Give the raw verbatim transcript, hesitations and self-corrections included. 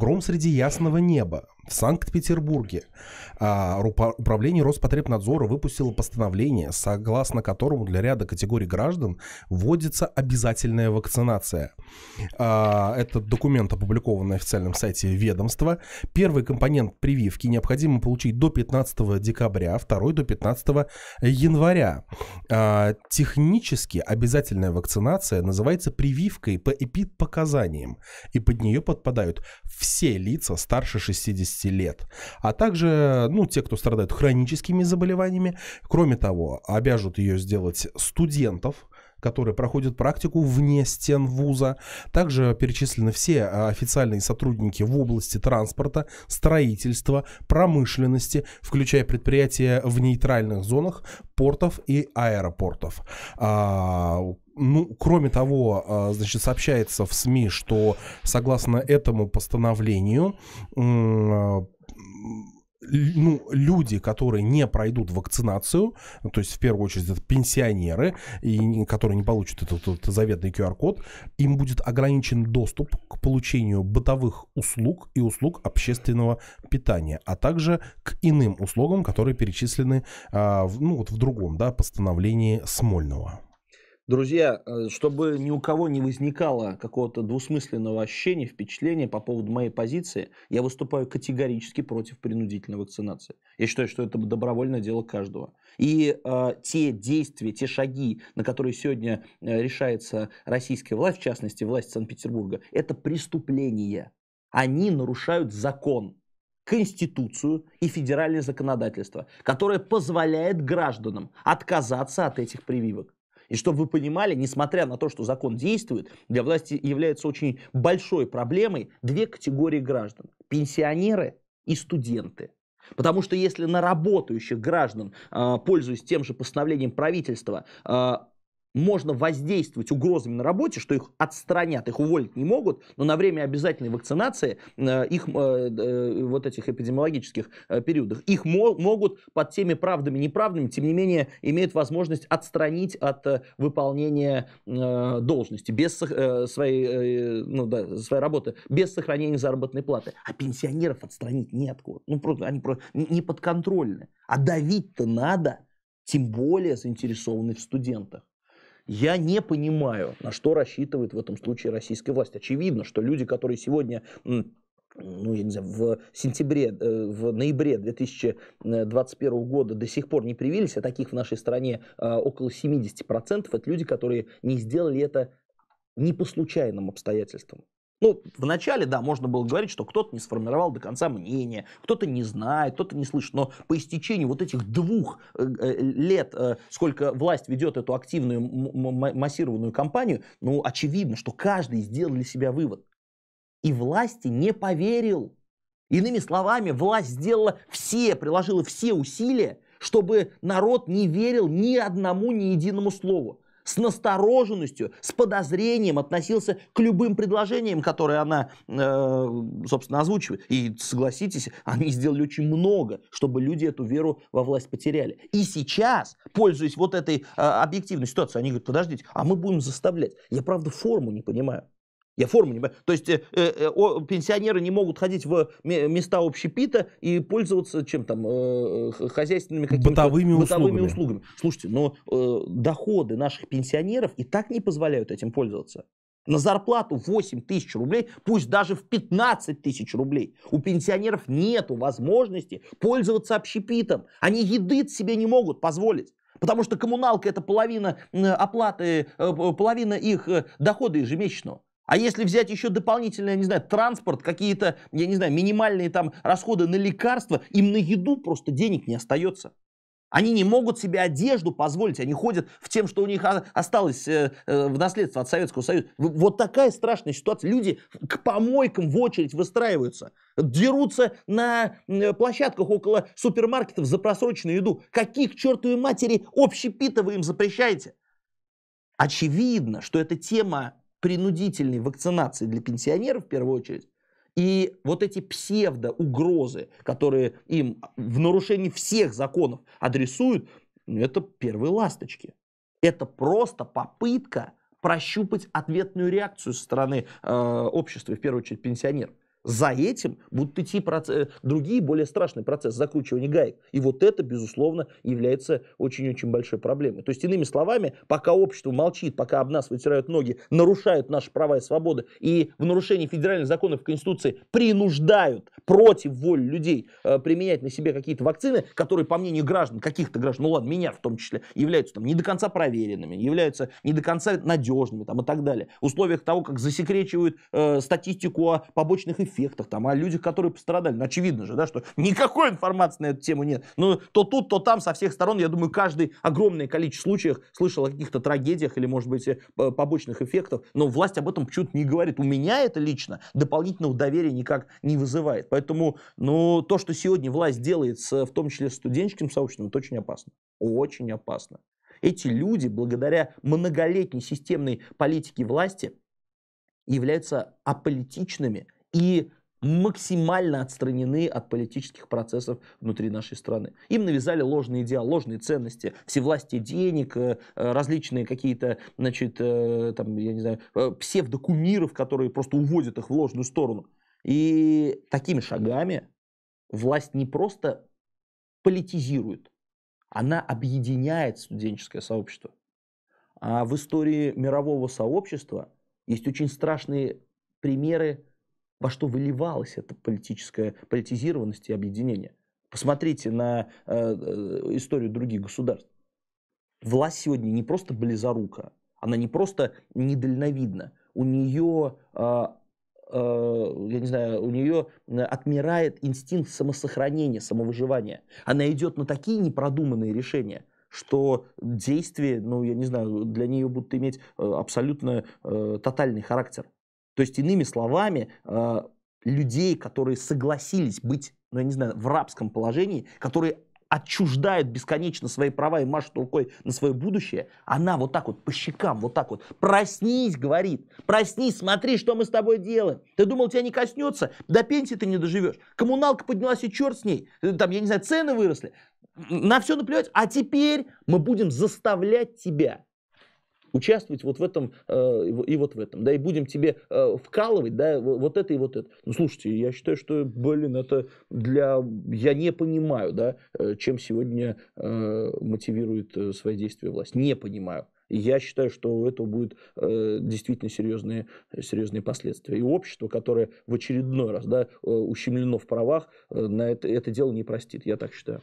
Гром среди ясного неба в Санкт-Петербурге. А, управление Роспотребнадзора выпустило постановление, согласно которому для ряда категорий граждан вводится обязательная вакцинация. А, этот документ опубликован на официальном сайте ведомства. Первый компонент прививки необходимо получить до пятнадцатого декабря, второй до пятнадцатого января. А, технически обязательная вакцинация называется прививкой по эпидпоказаниям, и под нее подпадают все лица старше шестидесяти лет, а также ну, те, кто страдает хроническими заболеваниями. Кроме того, обяжут ее сделать студентов, которые проходят практику вне стен вуза. Также перечислены все официальные сотрудники в области транспорта, строительства, промышленности, включая предприятия в нейтральных зонах, портов и аэропортов. Ну, кроме того, значит, сообщается в СМИ, что согласно этому постановлению, ну, люди, которые не пройдут вакцинацию, то есть в первую очередь это пенсионеры, и, которые не получат этот, этот заветный ку ар код, им будет ограничен доступ к получению бытовых услуг и услуг общественного питания, а также к иным услугам, которые перечислены а, в, ну, вот в другом да, постановлении Смольного. Друзья, чтобы ни у кого не возникало какого-то двусмысленного ощущения, впечатления по поводу моей позиции, я выступаю категорически против принудительной вакцинации. Я считаю, что это добровольное дело каждого. И э, те действия, те шаги, на которые сегодня решается российская власть, в частности, власть Санкт-Петербурга, это преступления. Они нарушают закон, Конституцию и федеральное законодательство, которое позволяет гражданам отказаться от этих прививок. И чтобы вы понимали, несмотря на то, что закон действует, для власти является очень большой проблемой две категории граждан – пенсионеры и студенты. Потому что если на работающих граждан, пользуясь тем же постановлением правительства, можно воздействовать угрозами на работе, что их отстранят, их уволить не могут, но на время обязательной вакцинации, их, вот этих эпидемиологических периодах, их могут под теми правдами, неправдами, тем не менее, имеют возможность отстранить от выполнения должности, без своей, ну, да, своей работы, без сохранения заработной платы. А пенсионеров отстранить неоткуда. Ну, просто они просто не подконтрольны. А давить-то надо, тем более заинтересованных в студентах. Я не понимаю, на что рассчитывает в этом случае российская власть. Очевидно, что люди, которые сегодня, ну, я не знаю, в сентябре, в ноябре две тысячи двадцать первого года до сих пор не привились, а таких в нашей стране около семидесяти процентов, это люди, которые не сделали это не по случайным обстоятельствам. Ну, вначале, да, можно было говорить, что кто-то не сформировал до конца мнение, кто-то не знает, кто-то не слышит. Но по истечении вот этих двух лет, сколько власть ведет эту активную массированную кампанию, ну, очевидно, что каждый сделал для себя вывод. И власти не поверил. Иными словами, власть сделала все, приложила все усилия, чтобы народ не верил ни одному, ни единому слову. С настороженностью, с подозрением относился к любым предложениям, которые она, э, собственно, озвучивает. И, согласитесь, они сделали очень много, чтобы люди эту веру во власть потеряли. И сейчас, пользуясь вот этой э, объективной ситуацией, они говорят, подождите, а мы будем заставлять. Я, правда, форму не понимаю. Я форму не понимаю. То есть э, э, о, пенсионеры не могут ходить в места общепита и пользоваться чем там, э, хозяйственными какими-то бытовыми, бытовыми услугами. услугами. Слушайте, но э, доходы наших пенсионеров и так не позволяют этим пользоваться. На зарплату восемь тысяч рублей, пусть даже в пятнадцать тысяч рублей, у пенсионеров нет возможности пользоваться общепитом. Они еды себе не могут позволить. Потому что коммуналка это половина оплаты, половина их дохода ежемесячного. А если взять еще дополнительно, я не знаю, транспорт, какие-то, я не знаю, минимальные там расходы на лекарства, им на еду просто денег не остается. Они не могут себе одежду позволить, они ходят в тем, что у них осталось в наследство от Советского Союза. Вот такая страшная ситуация. Люди к помойкам в очередь выстраиваются, дерутся на площадках около супермаркетов за просроченную еду. Каких, чертовой матери, общепита вы им запрещаете? Очевидно, что эта тема принудительной вакцинации для пенсионеров в первую очередь, и вот эти псевдоугрозы, которые им в нарушении всех законов адресуют, это первые ласточки. Это просто попытка прощупать ответную реакцию со стороны э, общества, в первую очередь пенсионеров. За этим будут идти процесс, другие, более страшные процессы закручивания гаек. И вот это, безусловно, является очень-очень большой проблемой. То есть, иными словами, пока общество молчит, пока об нас вытирают ноги, нарушают наши права и свободы, и в нарушении федеральных законов и Конституции принуждают против воли людей э, применять на себе какие-то вакцины, которые, по мнению граждан, каких-то граждан, ну ладно, меня в том числе, являются там не до конца проверенными, являются не до конца надежными там, и так далее. В условиях того, как засекречивают э, статистику о побочных эффектах, эффектах, там, о людях, которые пострадали. Ну, очевидно же, да, что никакой информации на эту тему нет. Но то тут, то там, со всех сторон, я думаю, каждый огромное количество случаев слышал о каких-то трагедиях или, может быть, побочных эффектах, но власть об этом почему-то не говорит. У меня это лично дополнительного доверия никак не вызывает. Поэтому, ну, то, что сегодня власть делает, с, в том числе с студенческим сообществом, это очень опасно. Очень опасно. Эти люди, благодаря многолетней системной политике власти, являются аполитичными и максимально отстранены от политических процессов внутри нашей страны. Им навязали ложные идеалы, ложные ценности, всевластие денег, различные какие-то, значит, там, я не знаю, псевдокумиров, которые просто уводят их в ложную сторону. И такими шагами власть не просто политизирует, она объединяет студенческое сообщество. А в истории мирового сообщества есть очень страшные примеры, во что выливалась эта политическая политизированность и объединение. Посмотрите на э, историю других государств. Власть сегодня не просто близорука, она не просто недальновидна. У нее, э, э, я не знаю, у нее отмирает инстинкт самосохранения, самовыживания. Она идет на такие непродуманные решения, что действия, ну, я не знаю, для нее будут иметь абсолютно э, тотальный характер. То есть, иными словами, людей, которые согласились быть, ну, я не знаю, в рабском положении, которые отчуждают бесконечно свои права и машут рукой на свое будущее, она вот так вот по щекам, вот так вот, проснись, говорит, проснись, смотри, что мы с тобой делаем. Ты думал, тебя не коснется? До пенсии ты не доживешь. Коммуналка поднялась, и черт с ней. Там, я не знаю, цены выросли. На все наплевать. А теперь мы будем заставлять тебя участвовать вот в этом э, и вот в этом, да, и будем тебе э, вкалывать, да, вот это и вот это. Ну, слушайте, я считаю, что, блин, это для... Я не понимаю, да, чем сегодня э, мотивирует свои действия власть. Не понимаю. И я считаю, что у этого будут э, действительно серьезные, серьезные последствия. И общество, которое в очередной раз, да, ущемлено в правах, на это, это дело не простит, я так считаю.